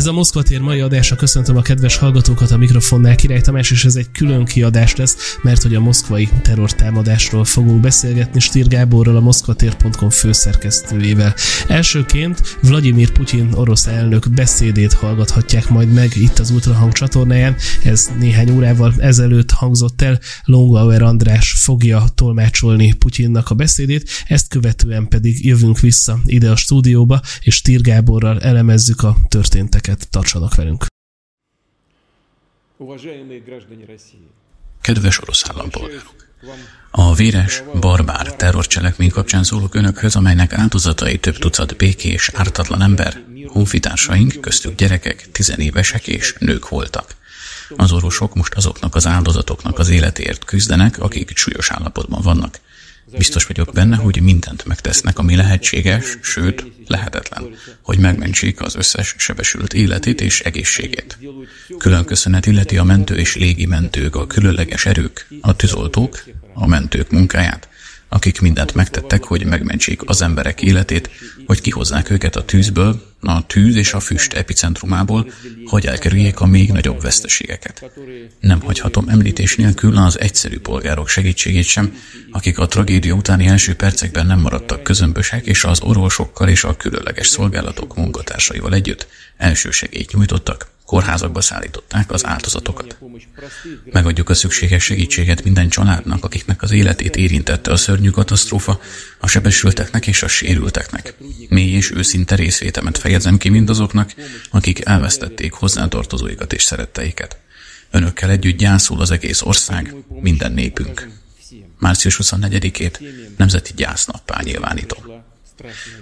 Ez a Moszkvatér mai adása, köszöntöm a kedves hallgatókat, a mikrofonnál Király Tamás, és ez egy külön kiadás lesz, mert hogy a moszkvai terrortámadásról fogunk beszélgetni Stier Gáborral, a moszkvatér.com főszerkesztőjével. Elsőként Vlagyimir Putyin orosz elnök beszédét hallgathatják majd meg itt az Ultrahang csatornáján. Ez néhány órával ezelőtt hangzott el, Longauer András fogja tolmácsolni Putyinnak a beszédét, ezt követően pedig jövünk vissza ide a stúdióba, és Stier Gáborral elemezzük a történteket. Tartsanak velünk! Kedves orosz állampolgárok! A véres, barbár terrorcselekmény kapcsán szólok önökhöz, amelynek áldozatai több tucat békés, ártatlan ember, honfitársaink, köztük gyerekek, tizenévesek és nők voltak. Az orvosok most azoknak az áldozatoknak az életéért küzdenek, akik súlyos állapotban vannak. Biztos vagyok benne, hogy mindent megtesznek, ami lehetséges, sőt, lehetetlen, hogy megmentsék az összes sebesült életét és egészségét. Külön köszönet illeti a mentő és légi mentők, a különleges erők, a tűzoltók, a mentők munkáját, akik mindent megtettek, hogy megmentsék az emberek életét, hogy kihozzák őket a tűzből, a tűz és a füst epicentrumából, hogy elkerüljék a még nagyobb veszteségeket. Nem hagyhatom említés nélkül az egyszerű polgárok segítségét sem, akik a tragédia utáni első percekben nem maradtak közömbösek, és az orvosokkal és a különleges szolgálatok munkatársaival együtt elsősegélyt nyújtottak, kórházakba szállították az áldozatokat. Megadjuk a szükséges segítséget minden családnak, akiknek az életét érintette a szörnyű katasztrófa, a sebesülteknek és a sérülteknek. Mély és őszinte részvétemet fejezem ki mindazoknak, akik elvesztették hozzátartozóikat és szeretteiket. Önökkel együtt gyászul az egész ország, minden népünk. Március 24-ét Nemzeti Gyásznappá nyilvánítom.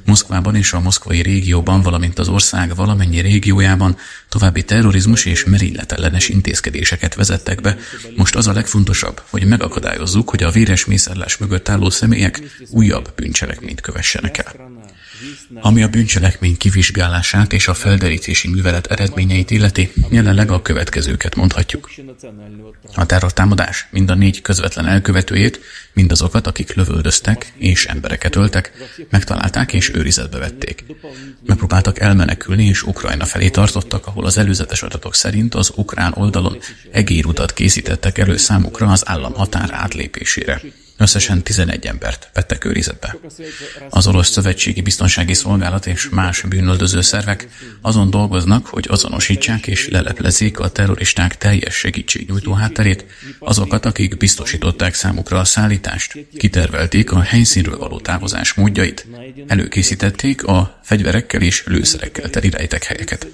Moszkvában és a moszkvai régióban, valamint az ország valamennyi régiójában további terrorizmus és merényletellenes intézkedéseket vezettek be. Most az a legfontosabb, hogy megakadályozzuk, hogy a véres mészárlás mögött álló személyek újabb bűncselekményt kövessenek el. Ami a bűncselekmény kivizsgálását és a felderítési művelet eredményeit illeti, jelenleg a következőket mondhatjuk. A terrortámadás mind a négy közvetlen elkövetőjét, mindazokat, akik lövöldöztek és embereket öltek, megtalálták és őrizetbe vették. Megpróbáltak elmenekülni és Ukrajna felé tartottak, ahol az előzetes adatok szerint az ukrán oldalon egérutat készítettek elő számukra az állam határ átlépésére. Összesen 11 embert vettek őrizetbe. Az orosz szövetségi biztonsági szolgálat és más bűnöldöző szervek azon dolgoznak, hogy azonosítsák és leleplezzék a terroristák teljes segítségnyújtó hátterét, azokat, akik biztosították számukra a szállítást, kitervelték a helyszínről való távozás módjait, előkészítették a fegyverekkel és lőszerekkel teli rejtett helyeket.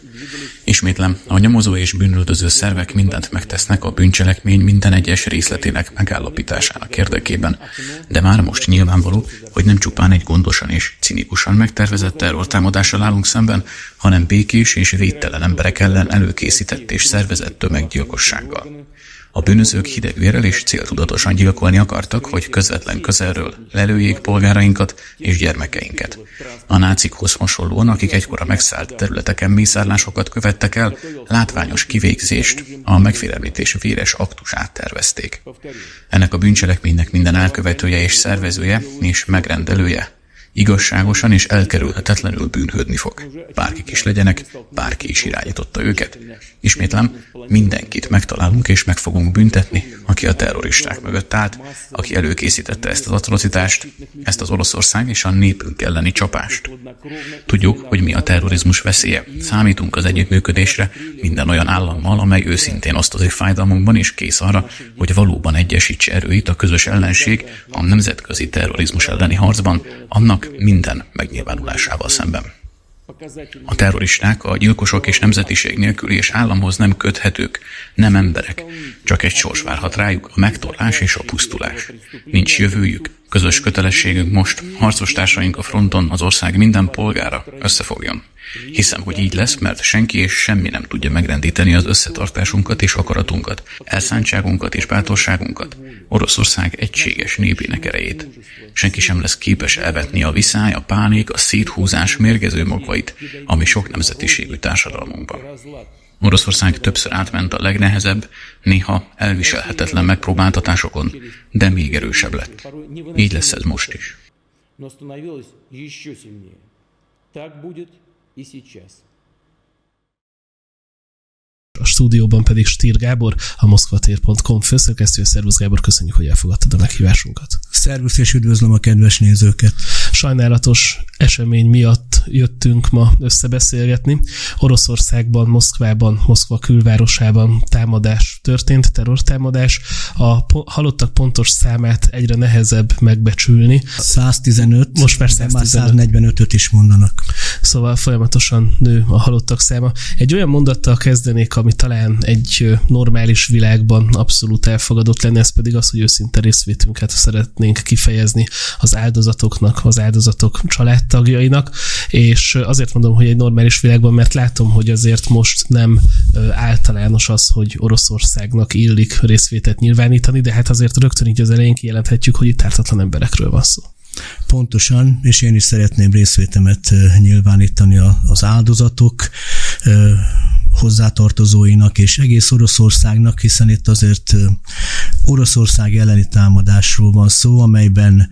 Ismétlem, a nyomozó és bűnöldöző szervek mindent megtesznek a bűncselekmény minden egyes részletének megállapításának érdekében. De már most nyilvánvaló, hogy nem csupán egy gondosan és cinikusan megtervezett terrortámadással állunk szemben, hanem békés és védtelen emberek ellen előkészített és szervezett tömeggyilkossággal. A bűnözők hidegvérrel és céltudatosan gyilkolni akartak, hogy közvetlen közelről lelőjék polgárainkat és gyermekeinket. A nácikhoz hasonlóan, akik egykor a megszállt területeken mészárlásokat követtek el, látványos kivégzést, a megfélemlítés véres aktusát tervezték. Ennek a bűncselekménynek minden elkövetője és szervezője és megrendelője igazságosan és elkerülhetetlenül bűnhődni fog. Bárkik is legyenek, bárki is irányította őket. Ismétlem, mindenkit megtalálunk és meg fogunk büntetni, aki a terroristák mögött állt, aki előkészítette ezt az atrocitást, ezt az Oroszország és a népünk elleni csapást. Tudjuk, hogy mi a terrorizmus veszélye. Számítunk az együttműködésre minden olyan állammal, amely őszintén osztozik fájdalmunkban és kész arra, hogy valóban egyesítse erőit a közös ellenség a nemzetközi terrorizmus elleni harcban, annak minden megnyilvánulásával szemben. A terroristák, a gyilkosok és nemzetiség nélküli és államhoz nem köthetők, nem emberek. Csak egy sors várhat rájuk, a megtorlás és a pusztulás. Nincs jövőjük, közös kötelességünk most, harcostársaink a fronton, az ország minden polgára összefogjon. Hiszem, hogy így lesz, mert senki és semmi nem tudja megrendíteni az összetartásunkat és akaratunkat, elszántságunkat és bátorságunkat, Oroszország egységes népének erejét. Senki sem lesz képes elvetni a viszály, a pánik, a széthúzás mérgező magvait, ami sok nemzetiségű társadalmunkban. Oroszország többször átment a legnehezebb, néha elviselhetetlen megpróbáltatásokon, de még erősebb lett. Így lesz ez most is. a stúdióban pedig Stier Gábor, a moszkvatér.com főszerkesztője. Szervusz Gábor, köszönjük, hogy elfogadtad a meghívásunkat. Szervusz, és üdvözlöm a kedves nézőket. Sajnálatos esemény miatt jöttünk ma összebeszélgetni. Oroszországban, Moszkvában, Moszkva külvárosában támadás történt, terrortámadás. A halottak pontos számát egyre nehezebb megbecsülni. 115, most már 145-öt is mondanak. Szóval folyamatosan nő a halottak száma. Egy olyan mondattal kezdenék, ami talán egy normális világban abszolút elfogadott lenne, ez pedig az, hogy őszinte részvétünket szeretnénk kifejezni az áldozatoknak, az áldozatok családtagjainak, és azért mondom, hogy egy normális világban, mert látom, hogy azért most nem általános az, hogy Oroszországnak illik részvétet nyilvánítani, de hát azért rögtön így az elején kijelenthetjük, hogy itt ártatlan emberekről van szó. Pontosan, és én is szeretném részvétemet nyilvánítani az áldozatok hozzátartozóinak és egész Oroszországnak, hiszen itt azért Oroszország elleni támadásról van szó, amelyben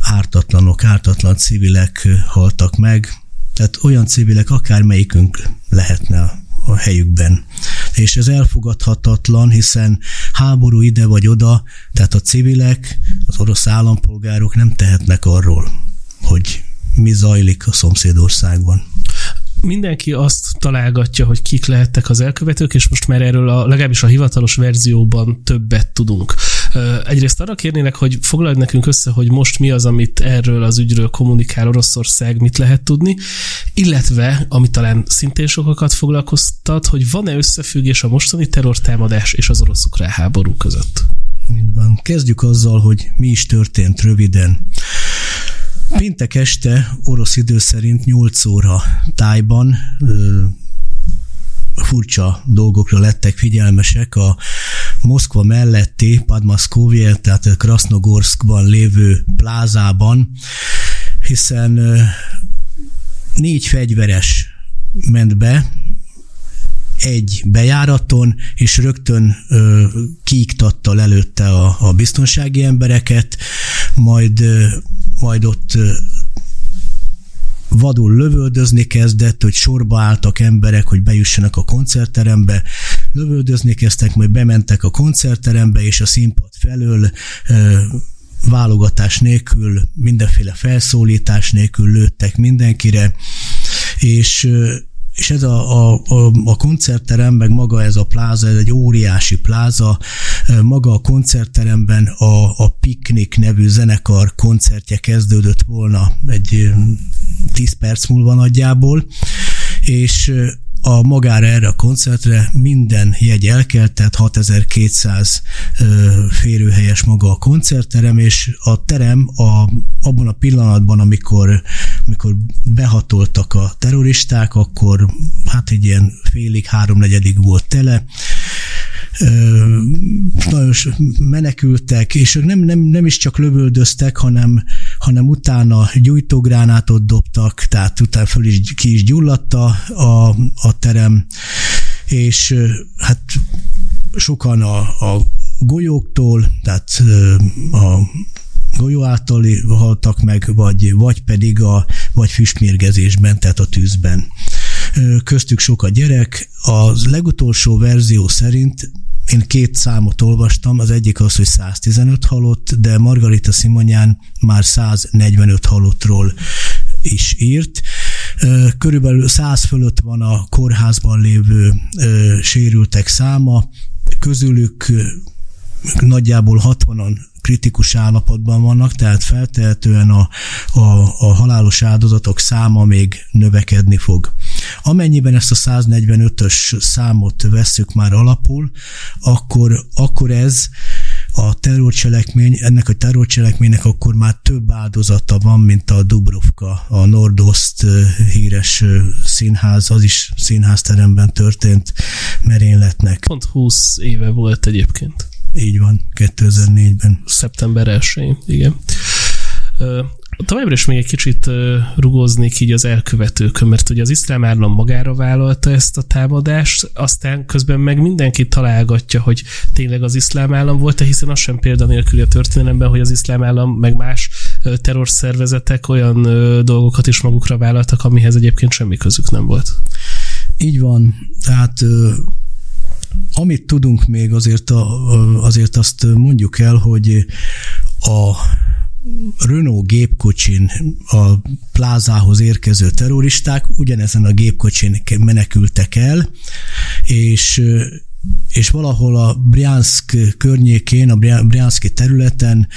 ártatlanok, ártatlan civilek haltak meg, tehát olyan civilek, akármelyikünk lehetne a helyükben. És ez elfogadhatatlan, hiszen háború ide vagy oda, tehát a civilek, az orosz állampolgárok nem tehetnek arról, hogy mi zajlik a szomszédországban. Mindenki azt találgatja, hogy kik lehettek az elkövetők, és most már erről legalábbis a hivatalos verzióban többet tudunk. Egyrészt arra kérnének, hogy foglalj nekünk össze, hogy most mi az, amit erről az ügyről kommunikál Oroszország, mit lehet tudni, illetve, ami talán szintén sokakat foglalkoztat, hogy van-e összefüggés a mostani terrortámadás és az orosz-ukrán háború között? Így van. Kezdjük azzal, hogy mi is történt röviden. Péntek este orosz idő szerint 8 óra tájban furcsa dolgokra lettek figyelmesek a Moszkva melletti Podmoszkovjé, tehát Krasznogorszkban lévő plázában, hiszen 4 fegyveres ment be egy bejáraton, és rögtön kiiktatta előtte a biztonsági embereket, majd ott vadul lövöldözni kezdett, hogy sorba álltak emberek, hogy bejussanak a koncertterembe, lövöldözni kezdtek, majd bementek a koncertterembe, és a színpad felől válogatás nélkül, mindenféle felszólítás nélkül lőttek mindenkire, és ez a koncertterem, meg maga ez a pláza, ez egy óriási pláza, maga a koncertteremben a Picnic nevű zenekar koncertje kezdődött volna egy 10 perc múlva nagyjából, és a magára erre a koncertre minden jegy elkelt, tehát 6200 férőhelyes maga a koncertterem, és a terem abban a pillanatban, amikor behatoltak a terroristák, akkor hát egy ilyen félig, háromnegyedig volt tele, nagyon menekültek, és ők nem is csak lövöldöztek, hanem utána gyújtógránátot dobtak, tehát utána ki is gyulladt a terem, és hát sokan a golyóktól, tehát a golyó által haltak meg, vagy pedig vagy füstmérgezésben, tehát a tűzben. Köztük sok a gyerek. Az legutolsó verzió szerint én 2 számot olvastam, az egyik az, hogy 115 halott, de Margarita Szimonyán már 145 halottról is írt. Körülbelül 100 fölött van a kórházban lévő sérültek száma, közülük nagyjából 60-an kritikus állapotban vannak, tehát feltehetően a halálos áldozatok száma még növekedni fog. Amennyiben ezt a 145-ös számot vesszük már alapul, akkor ez a terrorcselekmény, ennek a terrorcselekménynek akkor már több áldozata van, mint a Dubrovka, a Nord-Ost híres színház, az is színházteremben történt merényletnek. Pont 20 éve volt egyébként. Így van, 2004-ben. Szeptember 1-én, igen. Továbbra is még egy kicsit rugóznék így az elkövetőkön, mert ugye az iszlám állam magára vállalta ezt a támadást, aztán közben meg mindenki találgatja, hogy tényleg az iszlám állam volt-e, hiszen az sem példanélküli a történelemben, hogy az iszlám állam meg más terrorszervezetek olyan dolgokat is magukra vállaltak, amihez egyébként semmi közük nem volt. Így van, tehát Amit tudunk még, azért azt mondjuk el, hogy a Renault gépkocsin a plázához érkező terroristák ugyanezen a gépkocsin menekültek el, és valahol a Brjanszk környékén, a Brjanszki területen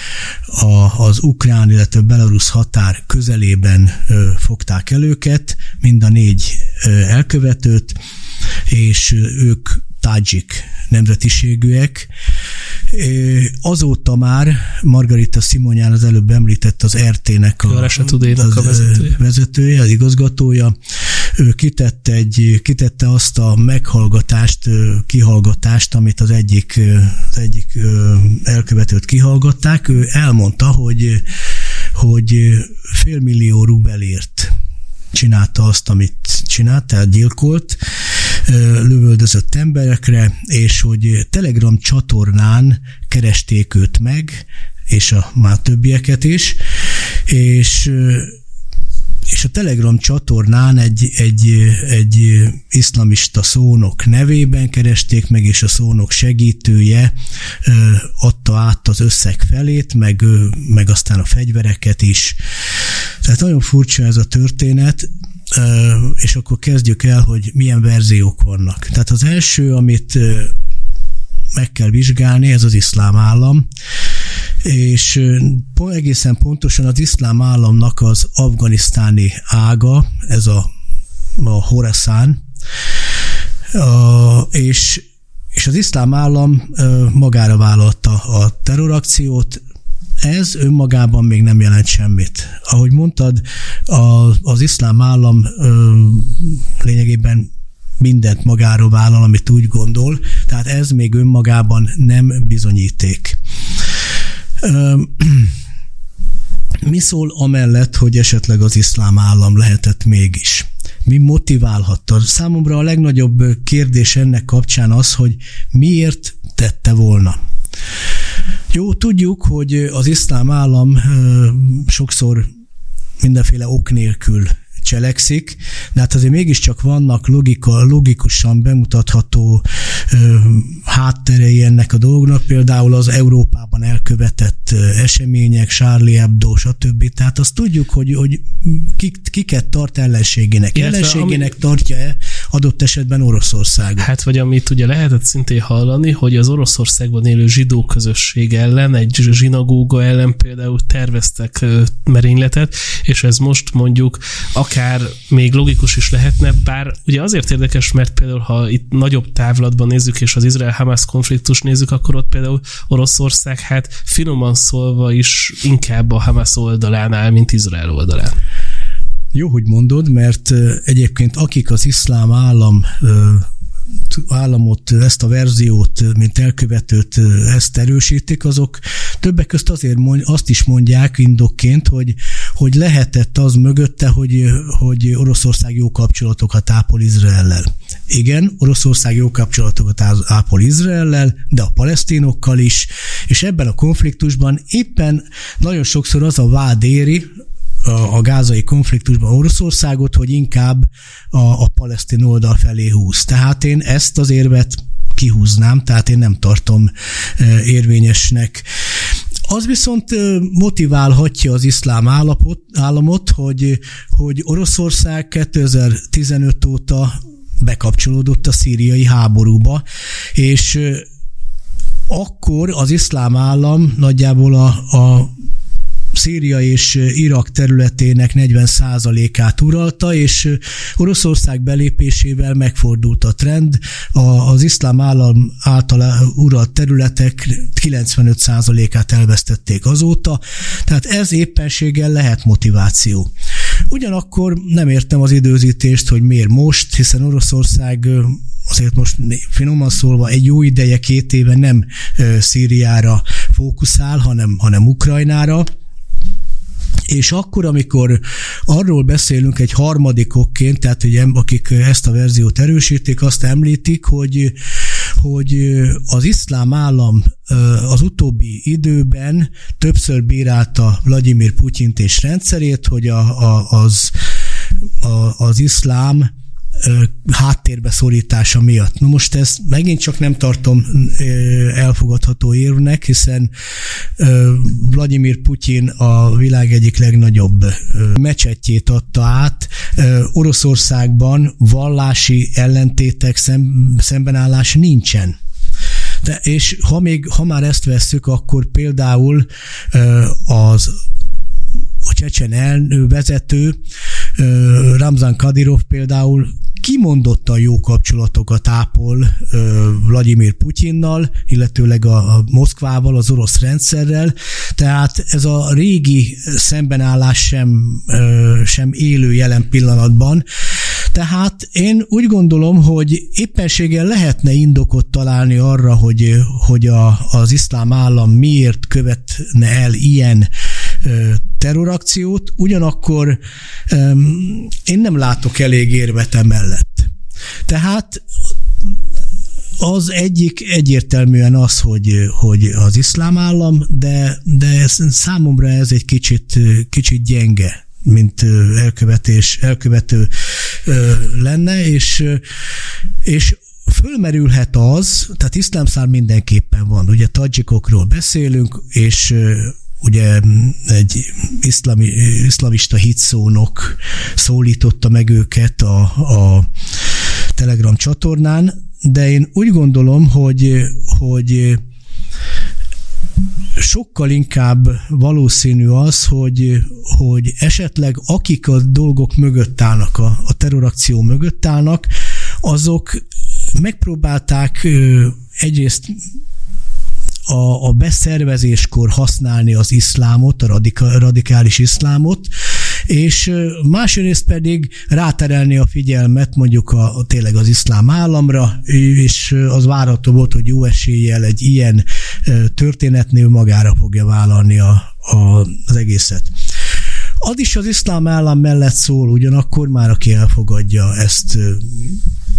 az ukrán, illetve belarusz határ közelében fogták el őket, mind a négy elkövetőt, és ők tádzsik nemzetiségűek. Azóta már Margarita Szimonyán, az előbb említett, az RT-nek a vezetője, az igazgatója, ő kitette azt a kihallgatást, amit az egyik elkövetőt kihallgatták. Ő elmondta, hogy 500 000 rubelért csinálta azt, amit csinált, tehát gyilkolt, lövöldözött emberekre, és hogy Telegram csatornán keresték őt meg, és már többieket is, és a Telegram csatornán egy iszlamista szónok nevében keresték meg, és a szónok segítője adta át az összeg felét, meg aztán a fegyvereket is. Tehát nagyon furcsa ez a történet, és akkor kezdjük el, hogy milyen verziók vannak. Tehát az első, amit meg kell vizsgálni, ez az iszlám állam, és egészen pontosan az iszlám államnak az afganisztáni ága, ez a Horaszán, és az iszlám állam magára vállalta a terrorakciót. Ez önmagában még nem jelent semmit. Ahogy mondtad, az iszlám állam lényegében mindent magára vállal, amit úgy gondol, tehát ez még önmagában nem bizonyíték. Mi szól amellett, hogy esetleg az iszlám állam lehetett mégis? Mi motiválhatta? Számomra a legnagyobb kérdés ennek kapcsán az, hogy miért tette volna. Jó, tudjuk, hogy az iszlám állam sokszor mindenféle ok nélkül cselekszik, de hát azért mégiscsak vannak logikusan bemutatható hátterei ennek a dolognak, például az Európában elkövetett események, Charlie Hebdo, stb. Tehát azt tudjuk, hogy kiket tart ellenségének. Ellenségének tartja-e adott esetben Oroszországot. Hát, vagy amit ugye lehetett szintén hallani, hogy az Oroszországban élő zsidó közösség ellen, egy zsinagóga ellen például terveztek merényletet, és ez most mondjuk akár még logikus is lehetne, bár ugye azért érdekes, mert például ha itt nagyobb távlatban nézzük, és az Izrael-Hamász konfliktust nézzük, akkor ott például Oroszország hát finoman szólva is inkább a Hamász oldalán áll, mint Izrael oldalán. Jó, hogy mondod, mert egyébként akik az iszlám államot, ezt a verziót, mint elkövetőt, ezt erősítik, azok többek közt azért azt is mondják indokként, hogy lehetett az mögötte, hogy Oroszország jó kapcsolatokat ápol Izraellel. Igen, Oroszország jó kapcsolatokat ápol Izraellel, de a palesztinokkal is, és ebben a konfliktusban éppen nagyon sokszor az a vád éri a gázai konfliktusban Oroszországot, hogy inkább a palesztin oldal felé húz. Tehát én ezt az érvet kihúznám, tehát én nem tartom érvényesnek. Az viszont motiválhatja az iszlám államot, hogy Oroszország 2015 óta bekapcsolódott a szíriai háborúba, és akkor az iszlám állam nagyjából a Szíria és Irak területének 40%-át uralta, és Oroszország belépésével megfordult a trend. Az iszlám állam által uralt területek 95%-át elvesztették azóta, tehát ez éppenséggel lehet motiváció. Ugyanakkor nem értem az időzítést, hogy miért most, hiszen Oroszország azért most finoman szólva egy jó ideje, 2 éve nem Szíriára fókuszál, hanem Ukrajnára. És akkor, amikor arról beszélünk egy harmadikokként, tehát ugye, akik ezt a verziót erősítik, azt említik, hogy az iszlám állam az utóbbi időben többször bírálta Vlagyimir Putyint és rendszerét, hogy az iszlám háttérbe szorítása miatt. Na most ezt megint csak nem tartom elfogadható érvnek, hiszen Vlagyimir Putyin a világ egyik legnagyobb mecsetjét adta át. Oroszországban vallási ellentétek, szembenállás nincsen. De, és ha már ezt vesszük, akkor például a csecsen vezető, Ramzan Kadirov például kimondottan jó kapcsolatokat ápol Vlagyimir Putyinnal, illetőleg a Moszkvával, az orosz rendszerrel, tehát ez a régi szembenállás sem élő jelen pillanatban. Tehát én úgy gondolom, hogy éppenséggel lehetne indokot találni arra, hogy az iszlám állam miért követne el ilyen terrorakciót, ugyanakkor én nem látok elég érvet emellett. Tehát az egyik egyértelműen az, hogy az iszlám állam, de számomra ez egy kicsit gyenge, mint elkövető lenne, és fölmerülhet az, tehát iszlám szár mindenképpen van. Ugye tadzsikokról beszélünk, és ugye egy iszlamista hitszónok szólította meg őket a Telegram csatornán, de én úgy gondolom, hogy sokkal inkább valószínű az, hogy esetleg akik a dolgok mögött állnak, a terrorakció mögött állnak, azok megpróbálták egyrészt a beszervezéskor használni az iszlámot, a radikális iszlámot, és másrészt pedig ráterelni a figyelmet mondjuk tényleg az iszlám államra, és az várható volt, hogy jó eséllyel egy ilyen történetnél magára fogja vállalni az egészet. Az is az iszlám állam mellett szól, ugyanakkor már aki elfogadja ezt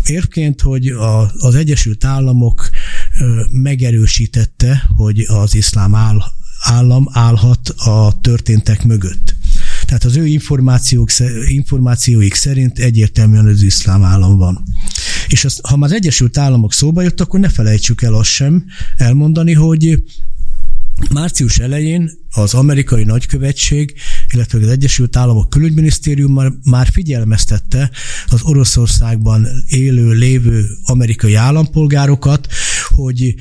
érvként, hogy az Egyesült Államok megerősítette, hogy az iszlám állam állhat a történtek mögött. Tehát az ő információik szerint egyértelműen az iszlám állam van. És ha már az Egyesült Államok szóba jött, akkor ne felejtsük el azt sem elmondani, hogy március elején az amerikai nagykövetség, illetve az Egyesült Államok külügyminisztérium már figyelmeztette az Oroszországban lévő amerikai állampolgárokat, hogy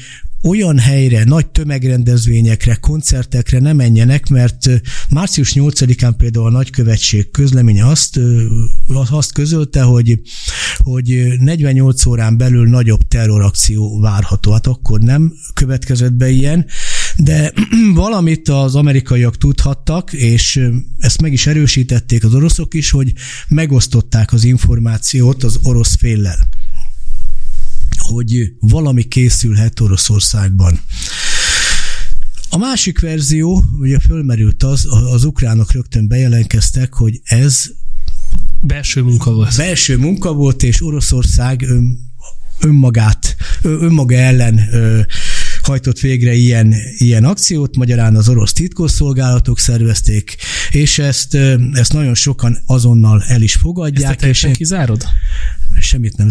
olyan helyre, nagy tömegrendezvényekre, koncertekre ne menjenek, mert március 8-án például a nagykövetség közleménye azt közölte, hogy 48 órán belül nagyobb terrorakció várható. Hát akkor nem következett be ilyen, de valamit az amerikaiak tudhattak, és ezt meg is erősítették az oroszok is, hogy megosztották az információt az orosz féllel, hogy valami készülhet Oroszországban. A másik verzió, ugye fölmerült az ukránok rögtön bejelentkeztek, hogy ez belső munka volt, és Oroszország önmaga ellen hajtott végre ilyen akciót, magyarán az orosz titkosszolgálatok szervezték, és ezt nagyon sokan azonnal el is fogadják. Ezt teljesen kizárod? Semmit nem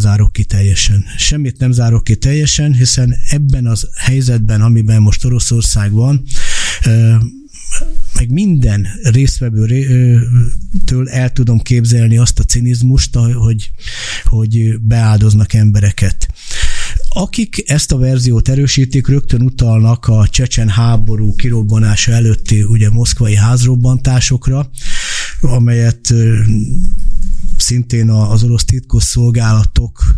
zárok ki teljesen, hiszen ebben az helyzetben, amiben most Oroszország van, meg minden résztvevőtől el tudom képzelni azt a cinizmust, hogy beáldoznak embereket. Akik ezt a verziót erősítik, rögtön utalnak a csecsen háború kirobbanása előtti ugye moszkvai házrobbantásokra, amelyet szintén az orosz titkosszolgálatok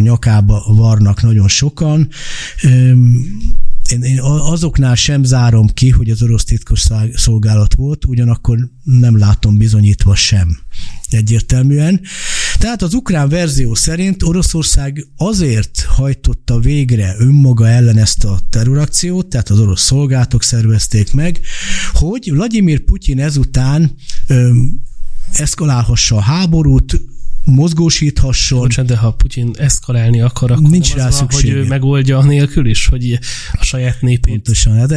nyakába varnak nagyon sokan. Én azoknál sem zárom ki, hogy az orosz titkosszolgálat volt, ugyanakkor nem látom bizonyítva sem egyértelműen. Tehát az ukrán verzió szerint Oroszország azért hajtotta végre önmaga ellen ezt a terrorakciót, tehát az orosz szolgálatok szervezték meg, hogy Vlagyimir Putyin ezután eszkalálhassa a háborút, mozgósíthasson. Bocsán, de ha Putyin eszkalálni akar, akkor nincs rá szüksége, hogy ő megoldja anélkül is, hogy a saját népét. Pontosan, hát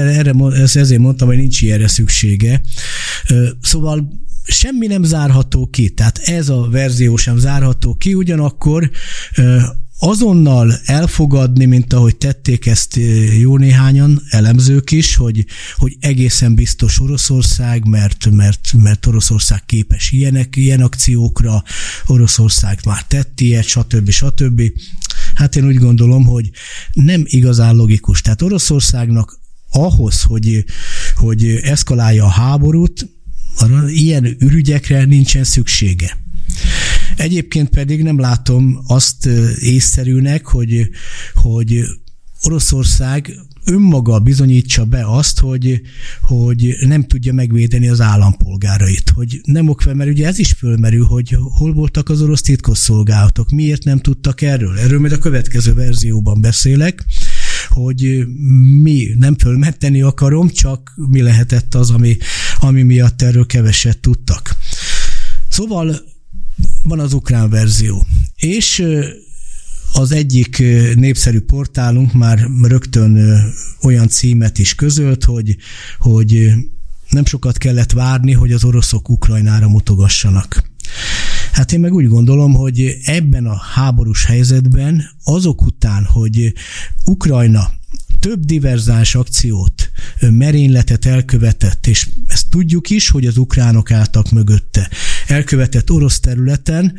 ezért mondtam, hogy nincs ilyenre szüksége. Szóval semmi nem zárható ki, tehát ez a verzió sem zárható ki, ugyanakkor azonnal elfogadni, mint ahogy tették ezt jó néhányan elemzők is, hogy egészen biztos Oroszország, mert Oroszország képes ilyen akciókra, Oroszország már tett ilyet, stb. Stb. Hát én úgy gondolom, hogy nem igazán logikus. Tehát Oroszországnak ahhoz, hogy eszkalálja a háborút, ilyen ürügyekre nincsen szüksége. Egyébként pedig nem látom azt észszerűnek, hogy Oroszország önmaga bizonyítsa be azt, hogy nem tudja megvédeni az állampolgárait. Hogy nem mert ugye ez is fölmerül, hogy hol voltak az orosz titkosszolgálatok, miért nem tudtak erről. Erről majd a következő verzióban beszélek, hogy mi nem fölmenteni akarom, csak mi lehetett az, ami miatt erről keveset tudtak. Szóval van az ukrán verzió. És az egyik népszerű portálunk már rögtön olyan címet is közölt, hogy nem sokat kellett várni, hogy az oroszok Ukrajnára mutogassanak. Hát én meg úgy gondolom, hogy ebben a háborús helyzetben azok után, hogy Ukrajna több diverzáns akciót, merényletet elkövetett, és ezt tudjuk is, hogy az ukránok álltak mögötte, elkövetett orosz területen,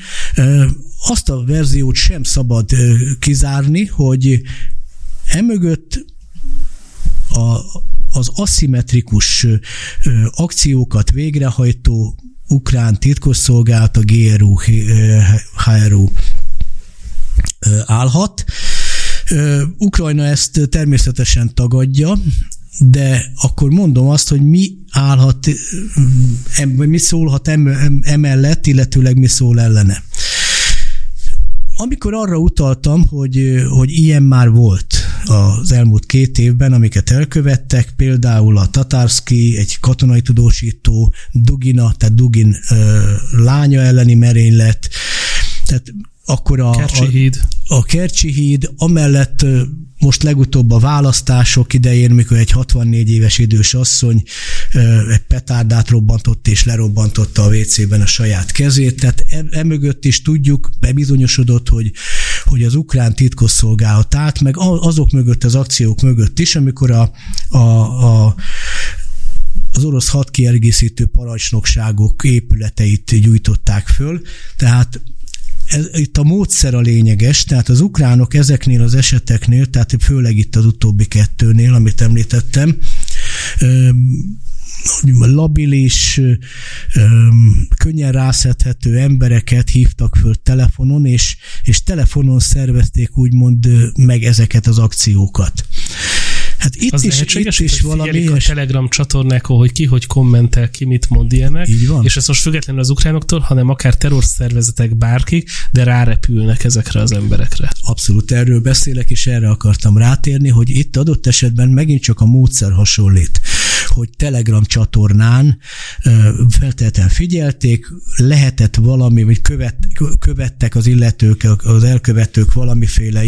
azt a verziót sem szabad kizárni, hogy emögött az aszimmetrikus akciókat végrehajtó ukrán titkosszolgálat, a GRU-HRU állhat. Ukrajna ezt természetesen tagadja, de akkor mondom azt, hogy mi szólhat emellett, illetőleg mi szól ellene. Amikor arra utaltam, hogy ilyen már volt az elmúlt 2 évben, amiket elkövettek, például a Tatarszki, egy katonai tudósító, Dugina, tehát Dugin lánya elleni merénylet, tehát akkor a Kercsi híd, amellett most legutóbb a választások idején, mikor egy 64 éves idős asszony egy petárdát robbantott és lerobbantotta a WC-ben a saját kezét. Tehát emögött is tudjuk, bebizonyosodott, hogy az ukrán titkosszolgálat állt, meg azok mögött, az akciók mögött is, amikor az orosz hadkiegészítő parancsnokságok épületeit gyújtották föl. Tehát itt a módszer a lényeges, tehát az ukránok ezeknél az eseteknél, tehát főleg itt az utóbbi 2-nél, amit említettem, labilis, könnyen rászedhető embereket hívtak föl telefonon, és telefonon szervezték úgymond meg ezeket az akciókat. Hát itt is valami a Telegram csatornákon, hogy ki, hogy kommentel, ki mit mond ilyenek. Így van. És ez most függetlenül az ukránoktól, hanem akár terrorszervezetek bárkik, de rárepülnek ezekre az emberekre. Abszolút, erről beszélek, és erre akartam rátérni, hogy itt adott esetben megint csak a módszer hasonlít, hogy Telegram csatornán feltétlenül figyelték, lehetett valami, vagy követtek az illetők, az elkövetők valamiféle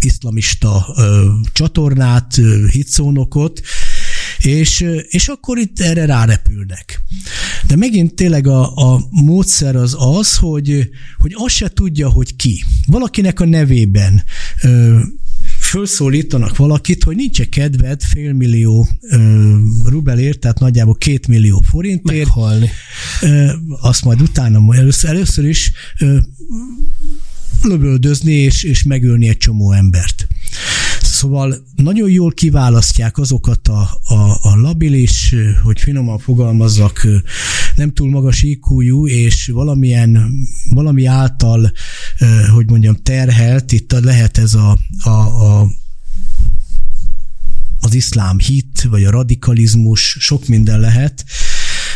iszlamista csatornát, hitszónokot, és akkor itt erre rárepülnek. De megint tényleg a módszer az, hogy azt se tudja, hogy ki. Valakinek a nevében fölszólítanak valakit, hogy nincs kedved 500 000 rubelért, tehát nagyjából 2 millió forintért. Meghalni. Azt majd utána, először is lövöldözni és megölni egy csomó embert. Szóval nagyon jól kiválasztják azokat a labilis, hogy finoman fogalmazzak, nem túl magas IQ-jú, és valami által, hogy mondjam, terhelt, itt lehet ez az iszlám hit, vagy a radikalizmus, sok minden lehet.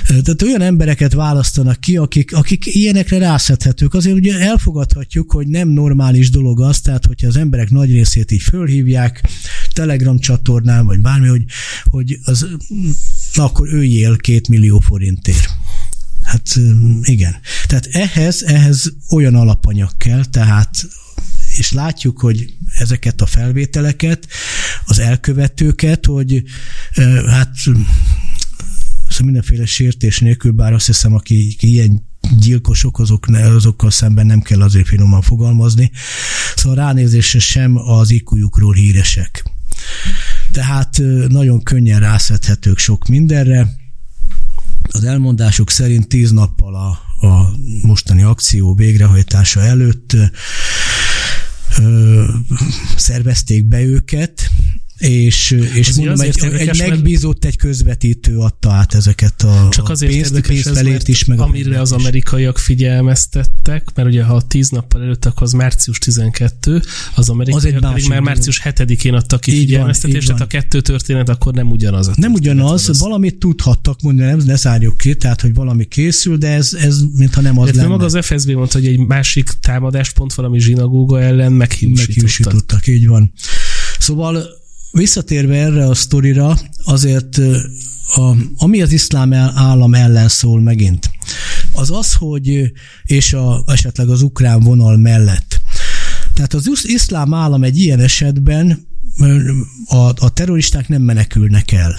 Tehát olyan embereket választanak ki, akik ilyenekre rászedhetők. Azért ugye elfogadhatjuk, hogy nem normális dolog az, tehát hogyha az emberek nagy részét így fölhívják Telegram csatornán, vagy bármi, hogy az, na akkor öljél 2 millió forintért. Hát igen. Tehát ehhez olyan alapanyag kell, tehát és látjuk, hogy ezeket a felvételeket, az elkövetőket, hogy hát persze mindenféle sértés nélkül, bár azt hiszem, aki ilyen gyilkosok, azokkal szemben nem kell azért finoman fogalmazni. Szóval ránézésre sem az IQ-jukról híresek. Tehát nagyon könnyen rászedhetők sok mindenre. Az elmondásuk szerint 10 nappal a mostani akció végrehajtása előtt szervezték be őket, és mondom, egy megbízott, egy közvetítő adta át ezeket a pénzt. Csak azért érdekes ez, mert amire az amerikaiak figyelmeztettek, mert ugye ha 10 nappal előtt, akkor az március 12, az amerikaiak pedig már március 7-én adtak ki figyelmeztetést, tehát a kettő történet akkor nem ugyanaz. Nem ugyanaz, valamit tudhattak mondani, ne zárjuk ki, tehát hogy valami készül, de ez mintha nem az lenne. Maga az FSB mondta, hogy egy másik támadást pont valami zsinagóga ellen meghiúsítottak. Így van. Szóval visszatérve erre a sztorira, azért ami az iszlám állam ellen szól megint, az az, hogy és esetleg az ukrán vonal mellett. Tehát az iszlám állam egy ilyen esetben a terroristák nem menekülnek el.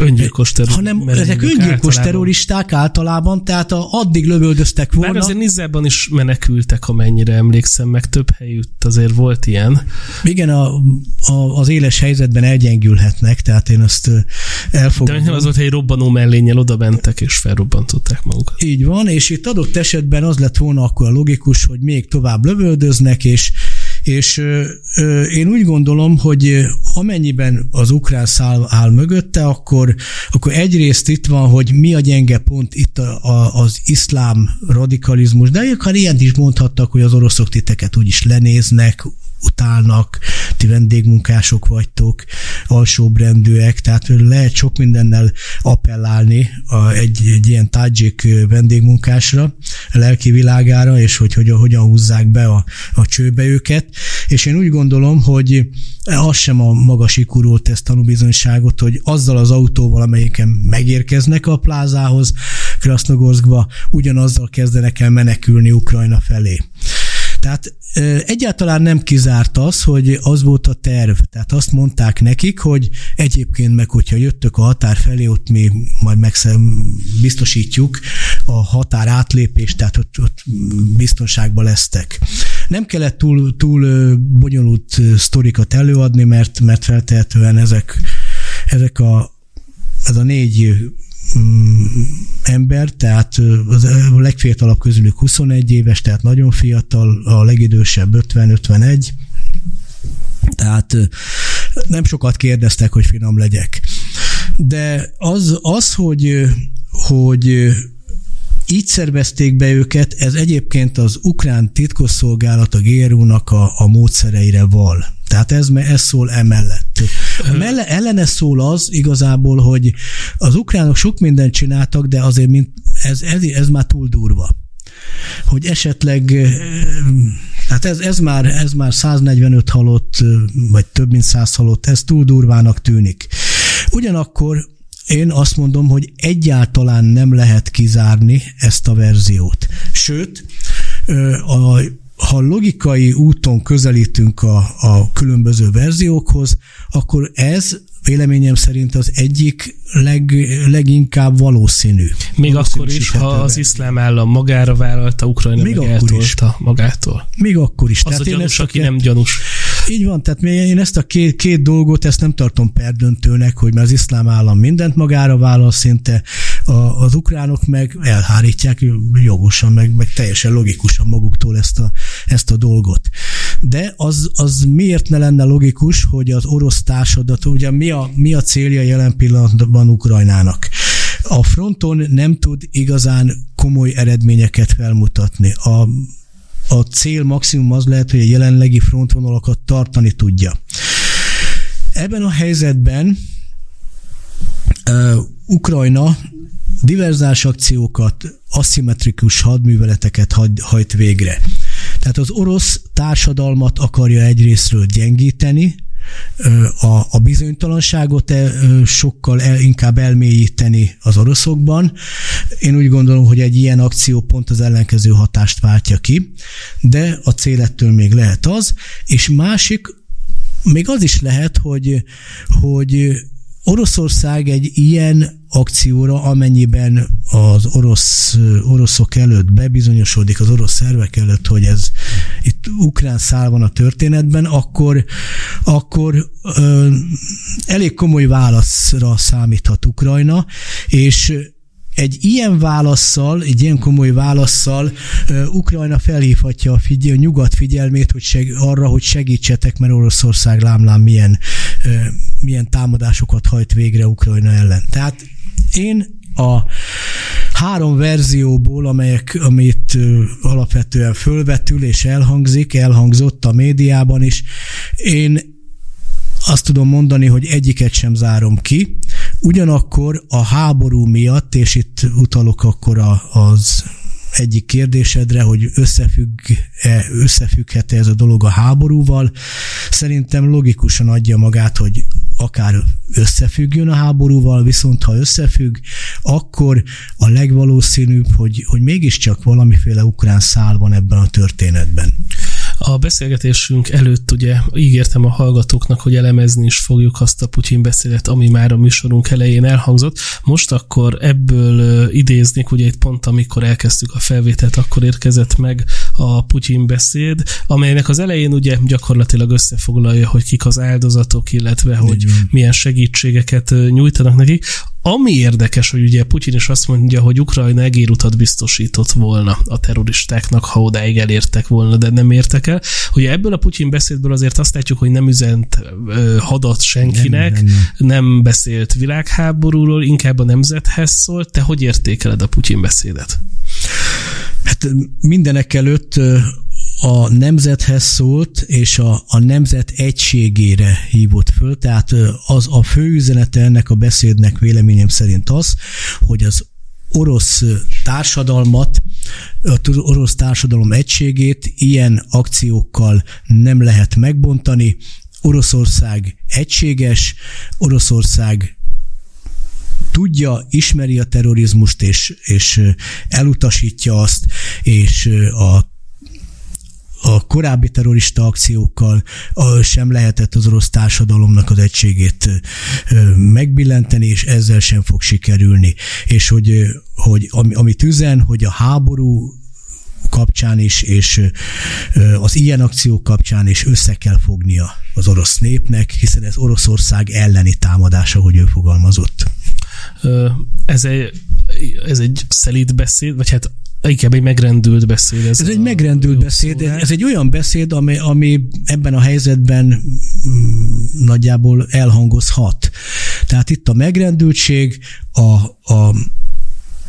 Öngyilkos hanem ezek öngyilkos terroristák általában, tehát addig lövöldöztek volna. Bár azért Nizzában is menekültek, amennyire emlékszem, meg több helyütt azért volt ilyen. Igen, az éles helyzetben elgyengülhetnek, tehát én azt elfogadom. De az volt, hogy egy robbanó mellénnyel oda mentek, és felrobbantották magukat. Így van, és itt adott esetben az lett volna akkor a logikus, hogy még tovább lövöldöznek, és én úgy gondolom, hogy amennyiben az ukrán szál áll mögötte, akkor egyrészt itt van, hogy mi a gyenge pont itt az iszlám radikalizmus, de akár ilyet is mondhattak, hogy az oroszok titeket úgyis lenéznek, utálnak, ti vendégmunkások vagytok, alsóbrendűek, tehát lehet sok mindennel appellálni egy ilyen tádzsik vendégmunkásra, a lelki világára, és hogy hogyan húzzák be a csőbe őket, és én úgy gondolom, hogy az sem a magas IQ-ról tesz tanúbizonyságot, hogy azzal az autóval, amelyiken megérkeznek a plázához, Krasznogorszkba, ugyanazzal kezdenek el menekülni Ukrajna felé. Tehát egyáltalán nem kizárt az, hogy az volt a terv. Tehát azt mondták nekik, hogy egyébként meg, hogyha jöttök a határ felé, ott mi majd biztosítjuk a határ átlépést, tehát ott biztonságban lesztek. Nem kellett túl bonyolult sztorikat előadni, mert feltehetően ez a 4 ember, tehát a legfiatalabb közülük 21 éves, tehát nagyon fiatal, a legidősebb 50-51, tehát nem sokat kérdeztek, hogy finom legyek. De az hogy így szervezték be őket, ez egyébként az ukrán titkosszolgálat, a GRU-nak a módszereire val. Tehát ez szól emellett. Ellene szól az igazából, hogy az ukránok sok mindent csináltak, de azért ez már túl durva. Hogy esetleg, hát ez már 145 halott, vagy több mint 100 halott, ez túl durvának tűnik. Ugyanakkor én azt mondom, hogy egyáltalán nem lehet kizárni ezt a verziót. Sőt, ha logikai úton közelítünk a különböző verziókhoz, akkor ez véleményem szerint az egyik leginkább valószínű. Még akkor is, ha az iszlám állam magára vállalta, Ukrajna meg eltolta magától. Még akkor is. Az a gyanús, aki nem gyanús. Így van, tehát én ezt a két dolgot, ezt nem tartom perdöntőnek, hogy már az iszlám állam mindent magára vállal szinte, az ukránok meg elhárítják jogosan, meg teljesen logikusan maguktól ezt a dolgot. De az miért ne lenne logikus, hogy az orosz társadat, ugye mi a célja jelen pillanatban Ukrajnának? A fronton nem tud igazán komoly eredményeket felmutatni. A cél maximum az lehet, hogy a jelenlegi frontvonalakat tartani tudja. Ebben a helyzetben Ukrajna diverzáns akciókat, aszimmetrikus hadműveleteket hajt végre. Tehát az orosz társadalmat akarja egyrészről gyengíteni, a bizonytalanságot sokkal inkább elmélyíteni az oroszokban. Én úgy gondolom, hogy egy ilyen akció pont az ellenkező hatást váltja ki, de a cél ettől még lehet az, és másik, még az is lehet, hogy Oroszország egy ilyen akcióra, amennyiben az oroszok előtt bebizonyosodik, az orosz szervek előtt, hogy ez itt ukrán szál van a történetben, akkor elég komoly válaszra számíthat Ukrajna, és egy ilyen válasszal, egy ilyen komoly válasszal Ukrajna felhívhatja a nyugat figyelmét, hogy arra, hogy segítsetek, mert Oroszország lámlám milyen támadásokat hajt végre Ukrajna ellen. Tehát én a három verzióból, amit alapvetően fölvetül és elhangzott a médiában is, én azt tudom mondani, hogy egyiket sem zárom ki. Ugyanakkor a háború miatt, és itt utalok akkor az egyik kérdésedre, hogy összefügghet-e ez a dolog a háborúval, szerintem logikusan adja magát, hogy akár összefüggjön a háborúval, viszont ha összefügg, akkor a legvalószínűbb, hogy mégiscsak valamiféle ukrán szál van ebben a történetben. A beszélgetésünk előtt ugye ígértem a hallgatóknak, hogy elemezni is fogjuk azt a Putyin beszédet, ami már a műsorunk elején elhangzott. Most akkor ebből idéznék, ugye itt pont amikor elkezdtük a felvételt, akkor érkezett meg a Putyin beszéd, amelynek az elején ugye gyakorlatilag összefoglalja, hogy kik az áldozatok, illetve hogy milyen segítségeket nyújtanak nekik. Ami érdekes, hogy ugye Putyin is azt mondja, hogy Ukrajna egérutat biztosított volna a terroristáknak, ha odáig elértek volna, de nem értek el. Ugye ebből a Putyin beszédből azért azt látjuk, hogy nem üzent hadat senkinek, nem beszélt világháborúról, inkább a nemzethez szólt. Te hogy értékeled a Putyin beszédet? Hát mindenekelőtt a nemzethez szólt, és a nemzet egységére hívott föl, tehát az a fő üzenete ennek a beszédnek véleményem szerint az, hogy az orosz társadalmat, az orosz társadalom egységét ilyen akciókkal nem lehet megbontani. Oroszország egységes, Oroszország tudja, ismeri a terrorizmust, és elutasítja azt, és a korábbi terrorista akciókkal sem lehetett az orosz társadalomnak az egységét megbillenteni, és ezzel sem fog sikerülni. És hogy amit üzen, hogy a háború kapcsán is, és az ilyen akciók kapcsán is össze kell fognia az orosz népnek, hiszen ez Oroszország elleni támadása, ahogy ő fogalmazott. Ez egy szelíd beszéd, vagy hát inkább egy megrendült beszéd. Ez egy megrendült beszéd, ez egy olyan beszéd, ami ebben a helyzetben nagyjából elhangozhat. Tehát itt a megrendültség,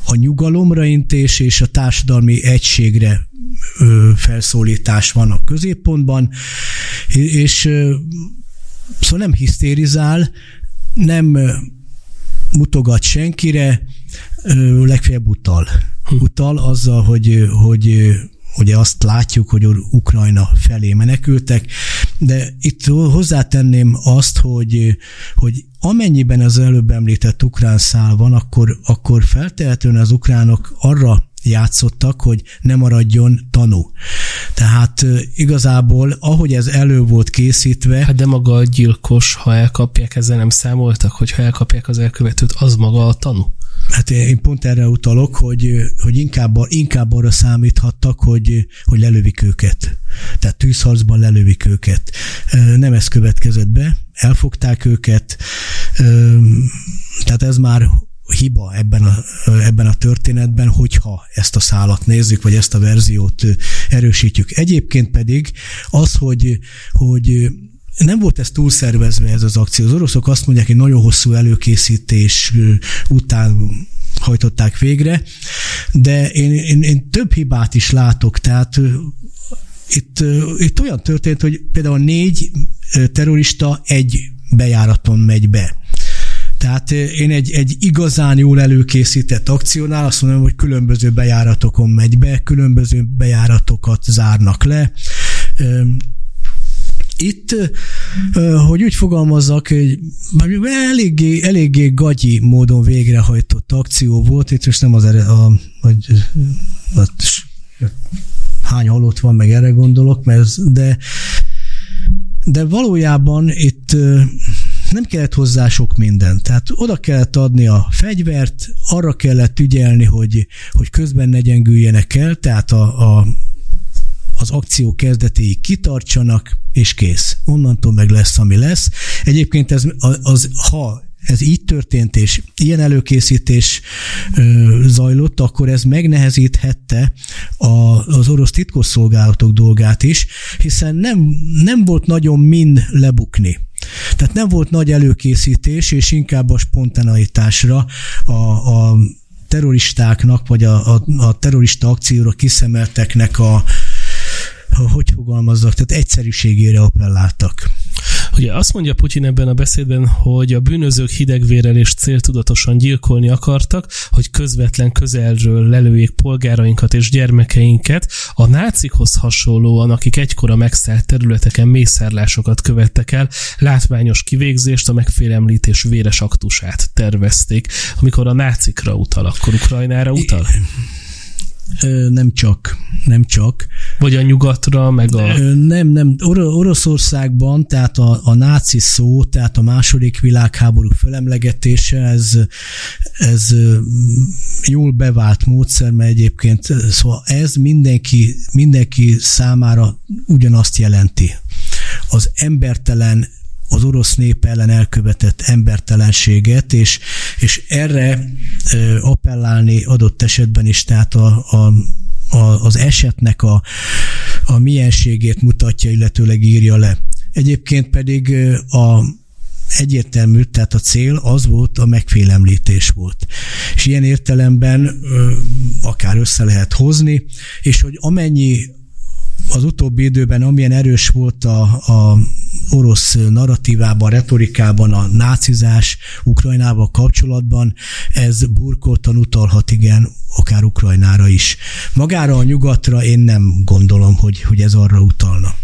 a nyugalomra intés és a társadalmi egységre felszólítás van a középpontban, és szóval nem hisztérizál, nem mutogat senkire, legfeljebb utal azzal, hogy azt látjuk, hogy Ukrajna felé menekültek, de itt hozzátenném azt, hogy amennyiben az előbb említett ukrán szál van, akkor feltehetően az ukránok arra játszottak, hogy ne maradjon tanú. Tehát igazából, ahogy ez elő volt készítve... Hát de maga a gyilkos, ha elkapják, ezzel nem számoltak, hogy ha elkapják az elkövetőt, az maga a tanú. Hát én pont erre utalok, hogy inkább arra számíthattak, hogy lelövik őket. Tehát tűzharcban lelövik őket. Nem ez következett be, elfogták őket, tehát ez már hiba ebben a történetben, hogyha ezt a szálat nézzük, vagy ezt a verziót erősítjük. Egyébként pedig az, hogy nem volt ez túlszervezve, ez az akció. Az oroszok azt mondják, hogy nagyon hosszú előkészítés után hajtották végre, de én több hibát is látok. Tehát itt olyan történt, hogy például 4 terrorista egy bejáraton megy be. Tehát én egy igazán jól előkészített akciónál azt mondom, hogy különböző bejáratokon megy be, különböző bejáratokat zárnak le. Itt, hogy úgy fogalmazzak, hogy eléggé gagyi módon végrehajtott akció volt, itt most nem az hány halott van, meg erre gondolok, de valójában itt nem kellett hozzá sok minden. Tehát oda kellett adni a fegyvert, arra kellett ügyelni, hogy közben ne gyengüljenek el, tehát az akció kezdetéig kitartsanak, és kész. Onnantól meg lesz, ami lesz. Egyébként ha ez így történt, és ilyen előkészítés zajlott, akkor ez megnehezíthette az orosz titkosszolgálatok dolgát is, hiszen nem volt nagyon mind lebukni. Tehát nem volt nagy előkészítés, és inkább a spontaneitásra a terroristáknak, vagy a terrorista akcióra kiszemelteknek hogy fogalmazzak, tehát egyszerűségére appelláltak. Ugye azt mondja Putyin ebben a beszédben, hogy a bűnözők hidegvérrel és céltudatosan gyilkolni akartak, hogy közvetlen közelről lelőjék polgárainkat és gyermekeinket, a nácikhoz hasonlóan, akik egykor a megszállt területeken mészárlásokat követtek el, látványos kivégzést, a megfélemlítés véres aktusát tervezték. Amikor a nácikra utal, akkor Ukrajnára utal? Nem csak. Vagy a nyugatra, meg a... Nem. Oroszországban, tehát a náci szó, tehát a második világháború felemlegetése, ez jól bevált módszer, mert egyébként szóval ez mindenki számára ugyanazt jelenti. Az embertelen, az orosz nép ellen elkövetett embertelenséget, és erre appellálni adott esetben is, tehát az esetnek a mienségét mutatja, illetőleg írja le. Egyébként pedig egyértelmű, tehát a cél az volt, a megfélemlítés volt. És ilyen értelemben akár össze lehet hozni, és hogy amennyi az utóbbi időben, amilyen erős volt a orosz narratívában, retorikában a nácizás Ukrajnával kapcsolatban, ez burkoltan utalhat, igen, akár Ukrajnára is. Magára a nyugatra én nem gondolom, hogy ez arra utalna.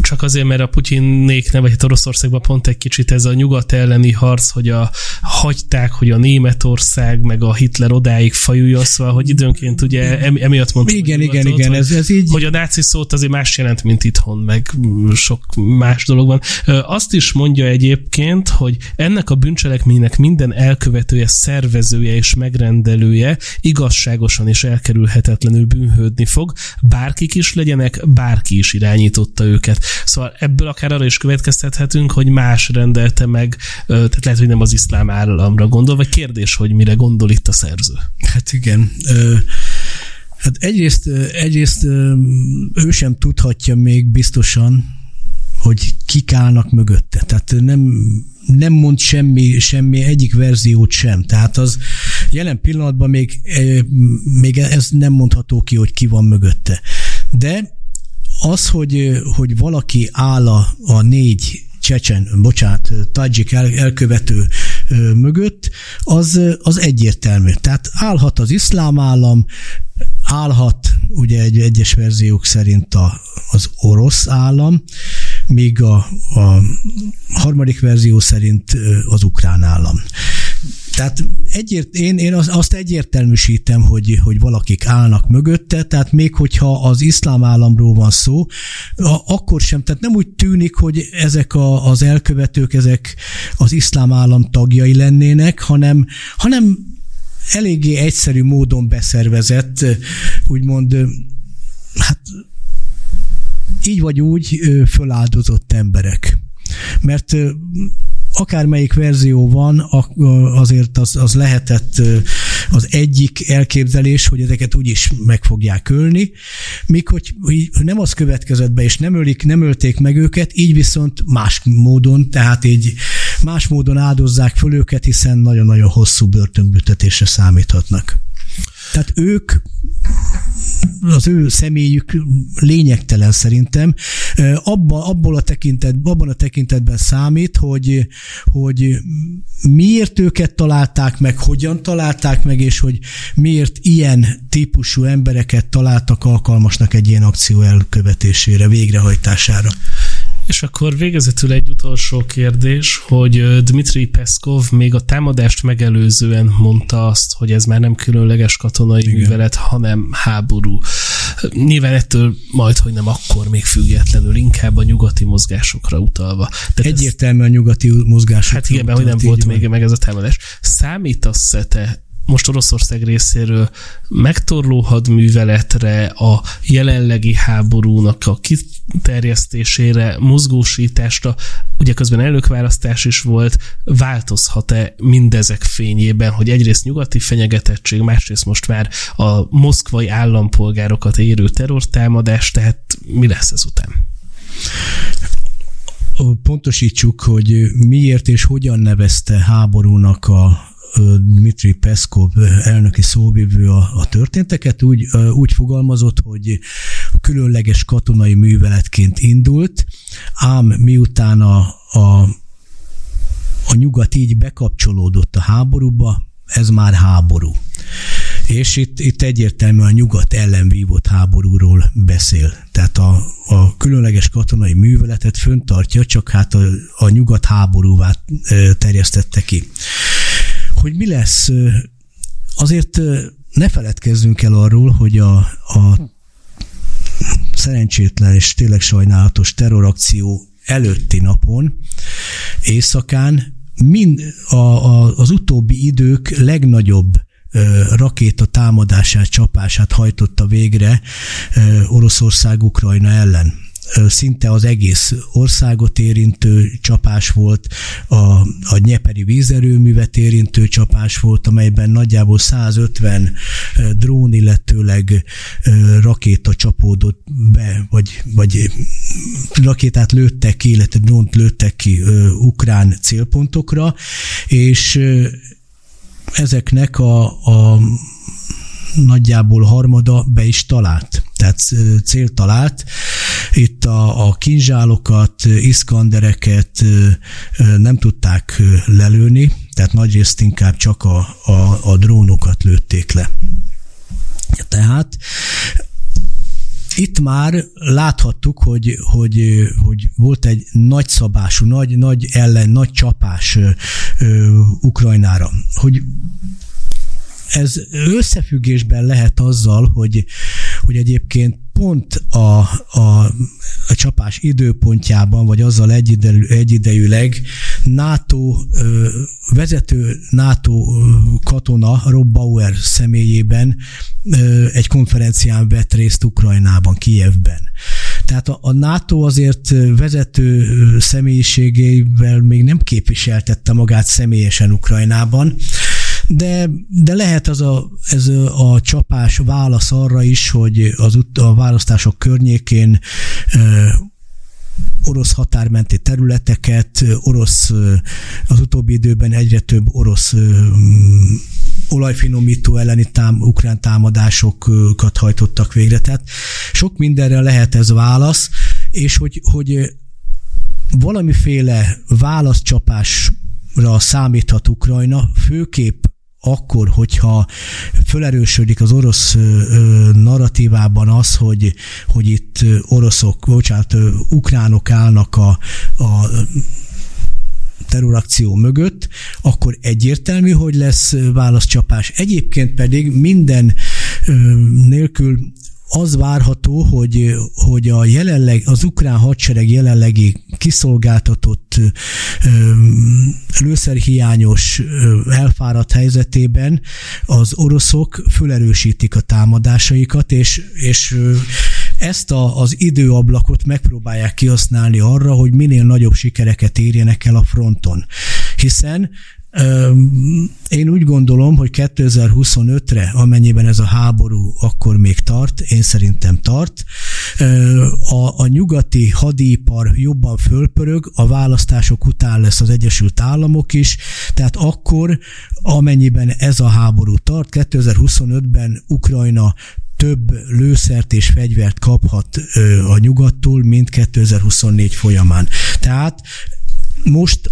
Csak azért, mert a Putyinék nem, vagy hát Oroszországban pont egy kicsit ez a nyugat elleni harc, hogy hagyták, hogy a Németország meg a Hitler odáig fajuljon, szóval, hogy időnként ugye emiatt mondtam, igen, ez így. Hogy a náci szót azért más jelent, mint itthon, meg sok más dolog van. Azt is mondja egyébként, hogy ennek a bűncselekménynek minden elkövetője, szervezője és megrendelője igazságosan és elkerülhetetlenül bűnhődni fog, bárkik is legyenek, bárki is irányította őket. Szóval ebből akár arra is következtethetünk, hogy más rendelte meg, tehát lehet, hogy nem az iszlám államra gondol, vagy kérdés, hogy mire gondol itt a szerző. Hát igen. Hát egyrészt ő sem tudhatja még biztosan, hogy kik állnak mögötte. Tehát nem mond semmi egyik verziót sem. Tehát az jelen pillanatban még ez nem mondható ki, hogy ki van mögötte. De az, hogy valaki áll a négy tajik elkövető mögött, az egyértelmű. Tehát állhat az iszlám állam, állhat ugye egyes verziók szerint az orosz állam, míg a harmadik verzió szerint az ukrán állam. Tehát én azt egyértelműsítem, hogy valakik állnak mögötte, tehát még hogyha az iszlám államról van szó, akkor sem, tehát nem úgy tűnik, hogy ezek az elkövetők, ezek az iszlám állam tagjai lennének, hanem eléggé egyszerű módon beszervezett, úgymond, hát így vagy úgy föláldozott emberek. Mert akármelyik verzió van, azért az lehetett az egyik elképzelés, hogy ezeket úgyis meg fogják ölni, míg hogy nem az következett be, és nem ölték meg őket, így viszont más módon, tehát így más módon áldozzák föl őket, hiszen nagyon-nagyon hosszú börtönbüntetésre számíthatnak. Tehát az ő személyük lényegtelen szerintem. Abban a tekintetben számít, hogy miért őket találták meg, hogyan találták meg, és hogy miért ilyen típusú embereket találtak alkalmasnak egy ilyen akció elkövetésére, végrehajtására. És akkor végezetül egy utolsó kérdés, hogy Dmitri Peszkov még a támadást megelőzően mondta azt, hogy ez már nem különleges katonai művelet, hanem háború. Nyilván ettől majd, hogy nem akkor még függetlenül, inkább a nyugati mozgásokra utalva. Tehát egyértelműen a nyugati mozgásokra. Hát igen, mert hogy nem volt még meg ez a támadás. Számítasz-e te most Oroszország részéről megtorló hadműveletre, a jelenlegi háborúnak a kiterjesztésére, mozgósításra, ugye közben elnökválasztás is volt, változhat-e mindezek fényében, hogy egyrészt nyugati fenyegetettség, másrészt most már a moszkvai állampolgárokat érő terrortámadás, tehát mi lesz ezután? Pontosítsuk, hogy miért és hogyan nevezte háborúnak a Dmitri Peszkov elnöki szóvivő a történteket, úgy fogalmazott, hogy különleges katonai műveletként indult, ám miután a nyugat így bekapcsolódott a háborúba, ez már háború. És itt egyértelműen a nyugat ellen vívott háborúról beszél. Tehát a különleges katonai műveletet fönntartja, csak hát a nyugat háborúvá terjesztette ki. Hogy mi lesz? Azért ne feledkezzünk el arról, hogy a szerencsétlen és tényleg sajnálatos terrorakció előtti napon, éjszakán az utóbbi idők legnagyobb rakéta támadását, csapását hajtotta végre Oroszország Ukrajna ellen. Szinte az egész országot érintő csapás volt, a Dnyeperi vízerőművet érintő csapás volt, amelyben nagyjából 150 drón, illetőleg rakéta csapódott be, vagy rakétát lőttek ki, illetve drónt lőttek ki ukrán célpontokra, és ezeknek a nagyjából harmada be is talált. Tehát cél talált. Itt a kinzsálokat, iszkandereket nem tudták lelőni, tehát nagyrészt inkább csak a drónokat lőtték le. Tehát itt már láthattuk, hogy volt egy nagyszabású, nagy csapás Ukrajnára. Hogy ez összefüggésben lehet azzal, hogy egyébként pont a csapás időpontjában, vagy azzal egyidejűleg vezető NATO katona Rob Bauer személyében egy konferencián vett részt Ukrajnában, Kijevben. Tehát a NATO azért vezető személyiségével még nem képviseltette magát személyesen Ukrajnában, de lehet ez a csapás válasz arra is, hogy a választások környékén orosz határmenti területeket, az utóbbi időben egyre több orosz olajfinomító elleni ukrán támadásokat hajtottak végre. Tehát sok mindenre lehet ez válasz, és hogy valamiféle válaszcsapásra számíthat Ukrajna, főképp akkor, hogyha fölerősödik az orosz narratívában az, hogy itt ukránok állnak a terrorakció mögött, akkor egyértelmű, hogy lesz válaszcsapás. Egyébként pedig minden nélkül az várható, hogy az ukrán hadsereg jelenlegi kiszolgáltatott, lőszerhiányos, elfáradt helyzetében az oroszok fölerősítik a támadásaikat, és ezt az időablakot megpróbálják kihasználni arra, hogy minél nagyobb sikereket érjenek el a fronton. Hiszen én úgy gondolom, hogy 2025-re, amennyiben ez a háború akkor még tart, én szerintem tart, a nyugati hadipar jobban fölpörög, a választások után lesz az Egyesült Államok is, tehát akkor, amennyiben ez a háború tart, 2025-ben Ukrajna több lőszert és fegyvert kaphat a nyugattól, mint 2024 folyamán. Tehát most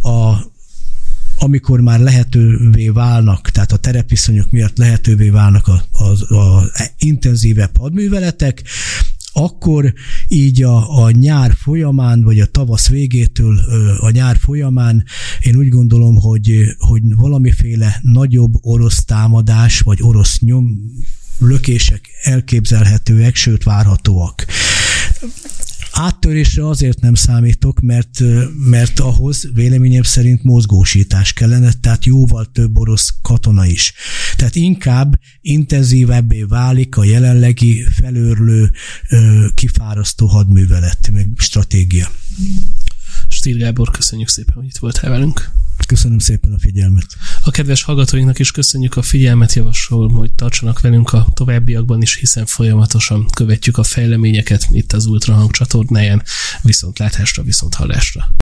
amikor már lehetővé válnak, tehát a terepviszonyok miatt lehetővé válnak az intenzívebb hadműveletek, akkor így a nyár folyamán, vagy a tavasz végétől a nyár folyamán én úgy gondolom, hogy valamiféle nagyobb orosz támadás, vagy orosz lökések elképzelhetőek, sőt várhatóak. Áttörésre azért nem számítok, mert ahhoz véleményem szerint mozgósítás kellene, tehát jóval több orosz katona is. Tehát inkább intenzívebbé válik a jelenlegi felőrlő, kifárasztó hadművelet, meg stratégia. Stier Gábor, köszönjük szépen, hogy itt voltál velünk. Köszönöm szépen a figyelmet. A kedves hallgatóinknak is köszönjük a figyelmet, javasolom, hogy tartsanak velünk a továbbiakban is, hiszen folyamatosan követjük a fejleményeket itt az Ultrahang csatornáján. Viszontlátásra, viszonthallásra!